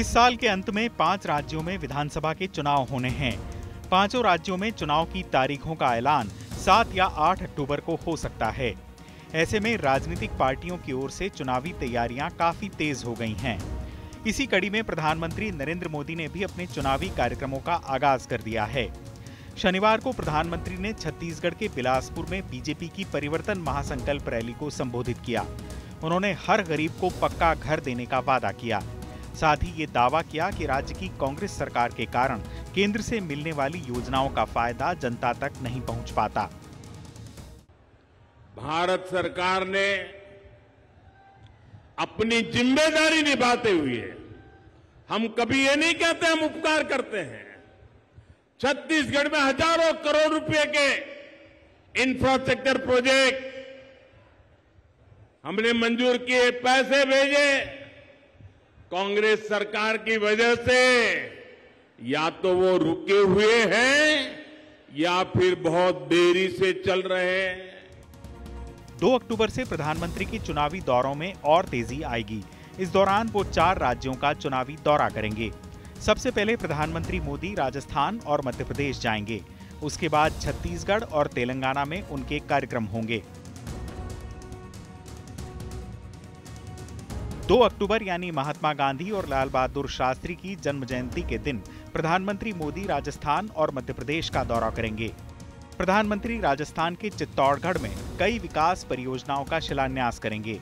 इस साल के अंत में 5 राज्यों में विधानसभा के चुनाव होने हैं। 5 राज्यों में चुनाव की तारीखों का ऐलान 7 या 8 अक्टूबर को हो सकता है। ऐसे में राजनीतिक पार्टियों की ओर से चुनावी तैयारियां काफी तेज हो गई हैं। इसी कड़ी में प्रधानमंत्री नरेंद्र मोदी ने भी अपने चुनावी कार्यक्रमों का आगाज कर दिया है। शनिवार को प्रधानमंत्री ने छत्तीसगढ़ के बिलासपुर में बीजेपी की परिवर्तन महासंकल्प रैली को संबोधित किया। उन्होंने हर गरीब को पक्का घर देने का वादा किया। साथ ही ये दावा किया कि राज्य की कांग्रेस सरकार के कारण केंद्र से मिलने वाली योजनाओं का फायदा जनता तक नहीं पहुंच पाता। भारत सरकार ने अपनी जिम्मेदारी निभाते हुए, हम कभी ये नहीं कहते हम उपकार करते हैं, छत्तीसगढ़ में हजारों करोड़ रुपए के इंफ्रास्ट्रक्चर प्रोजेक्ट हमने मंजूर किए, पैसे भेजे। कांग्रेस सरकार की वजह से या तो वो रुके हुए हैं या फिर बहुत देरी से चल रहे हैं। 2 अक्टूबर से प्रधानमंत्री के चुनावी दौरों में और तेजी आएगी। इस दौरान वो 4 राज्यों का चुनावी दौरा करेंगे। सबसे पहले प्रधानमंत्री मोदी राजस्थान और मध्य प्रदेश जाएंगे। उसके बाद छत्तीसगढ़ और तेलंगाना में उनके कार्यक्रम होंगे। 2 अक्टूबर यानी महात्मा गांधी और लाल बहादुर शास्त्री की जन्म जयंती के दिन प्रधानमंत्री मोदी राजस्थान और मध्य प्रदेश का दौरा करेंगे। प्रधानमंत्री राजस्थान के चित्तौड़गढ़ में कई विकास परियोजनाओं का शिलान्यास करेंगे।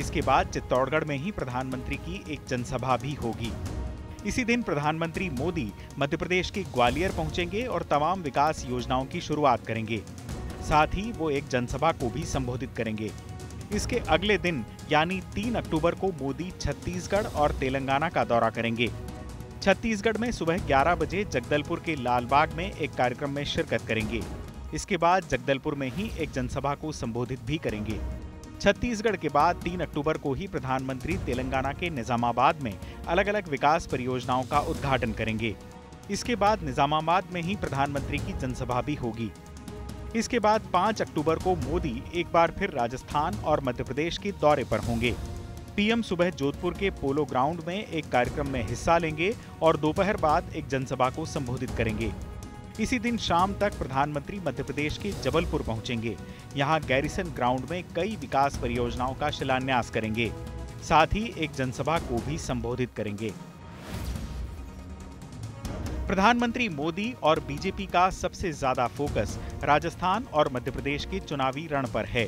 इसके बाद चित्तौड़गढ़ में ही प्रधानमंत्री की एक जनसभा भी होगी। इसी दिन प्रधानमंत्री मोदी मध्य प्रदेश के ग्वालियर पहुंचेंगे और तमाम विकास योजनाओं की शुरुआत करेंगे। साथ ही वो एक जनसभा को भी संबोधित करेंगे। इसके अगले दिन यानी 3 अक्टूबर को मोदी छत्तीसगढ़ और तेलंगाना का दौरा करेंगे। छत्तीसगढ़ में सुबह 11 बजे जगदलपुर के लालबाग में एक कार्यक्रम में शिरकत करेंगे। इसके बाद जगदलपुर में ही एक जनसभा को संबोधित भी करेंगे। छत्तीसगढ़ के बाद 3 अक्टूबर को ही प्रधानमंत्री तेलंगाना के निजामाबाद में अलग अलग विकास परियोजनाओं का उद्घाटन करेंगे। इसके बाद निजामाबाद में ही प्रधानमंत्री की जनसभा भी होगी। इसके बाद 5 अक्टूबर को मोदी एक बार फिर राजस्थान और मध्य प्रदेश के दौरे पर होंगे। पीएम सुबह जोधपुर के पोलो ग्राउंड में एक कार्यक्रम में हिस्सा लेंगे और दोपहर बाद एक जनसभा को संबोधित करेंगे। इसी दिन शाम तक प्रधानमंत्री मध्य प्रदेश के जबलपुर पहुंचेंगे। यहां गैरिसन ग्राउंड में कई विकास परियोजनाओं का शिलान्यास करेंगे। साथ ही एक जनसभा को भी संबोधित करेंगे। प्रधानमंत्री मोदी और बीजेपी का सबसे ज्यादा फोकस राजस्थान और मध्य प्रदेश के चुनावी रण पर है।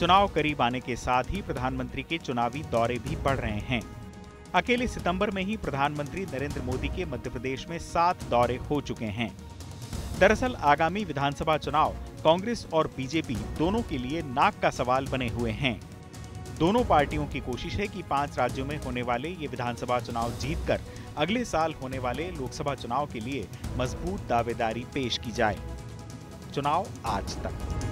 चुनाव करीब आने के साथ ही प्रधानमंत्री के चुनावी दौरे भी बढ़ रहे हैं। अकेले सितंबर में ही प्रधानमंत्री नरेंद्र मोदी के मध्य प्रदेश में 7 दौरे हो चुके हैं। दरअसल आगामी विधानसभा चुनाव कांग्रेस और बीजेपी दोनों के लिए नाक का सवाल बने हुए हैं। दोनों पार्टियों की कोशिश है कि 5 राज्यों में होने वाले ये विधानसभा चुनाव जीतकर अगले साल होने वाले लोकसभा चुनाव के लिए मजबूत दावेदारी पेश की जाए। चुनाव आज तक।